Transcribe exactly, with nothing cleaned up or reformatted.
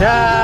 Yeah.